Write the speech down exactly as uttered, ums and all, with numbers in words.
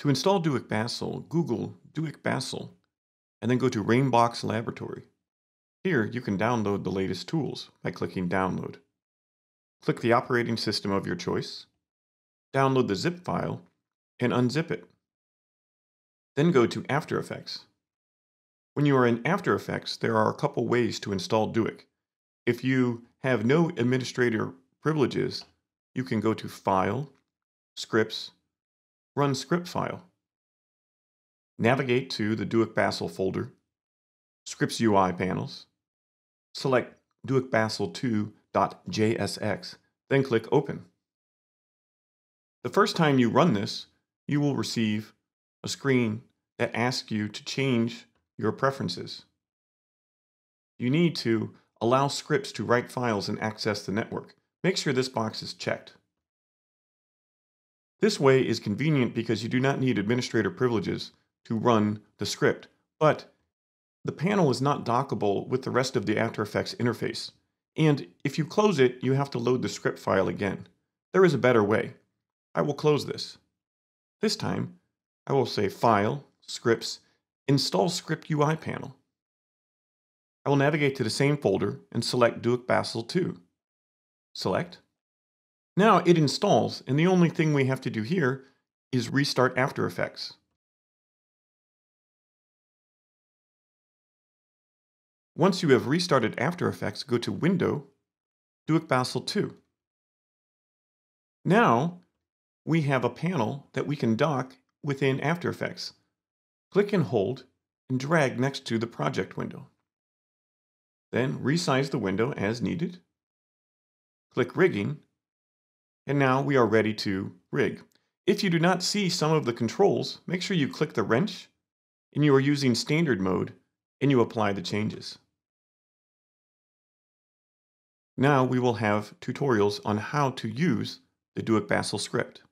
To install Duik Bassel, Google Duik Bassel, and then go to Rainbox Laboratory. Here, you can download the latest tools by clicking Download. Click the operating system of your choice, download the zip file, and unzip it. Then go to After Effects. When you are in After Effects, there are a couple ways to install Duik. If you have no administrator privileges, you can go to File, Scripts, Run Script File. Navigate to the Duik Bassel folder, Scripts U I panels, select Duik Bassel two dot J S X, then click Open. The first time you run this, you will receive a screen that asks you to change your preferences. You need to allow scripts to write files and access the network. Make sure this box is checked. This way is convenient because you do not need administrator privileges to run the script, but the panel is not dockable with the rest of the After Effects interface. And if you close it, you have to load the script file again. There is a better way. I will close this. This time, I will say File, Scripts, Install Script U I panel. I will navigate to the same folder and select Duik Bassel two. Select. Now it installs, and the only thing we have to do here is restart After Effects. Once you have restarted After Effects, go to Window, Duik Bassel two. Now we have a panel that we can dock within After Effects. Click and hold and drag next to the project window. Then resize the window as needed. Click Rigging, and now we are ready to rig. If you do not see some of the controls, make sure you click the wrench and you are using standard mode and you apply the changes. Now we will have tutorials on how to use the Duik Bassel script.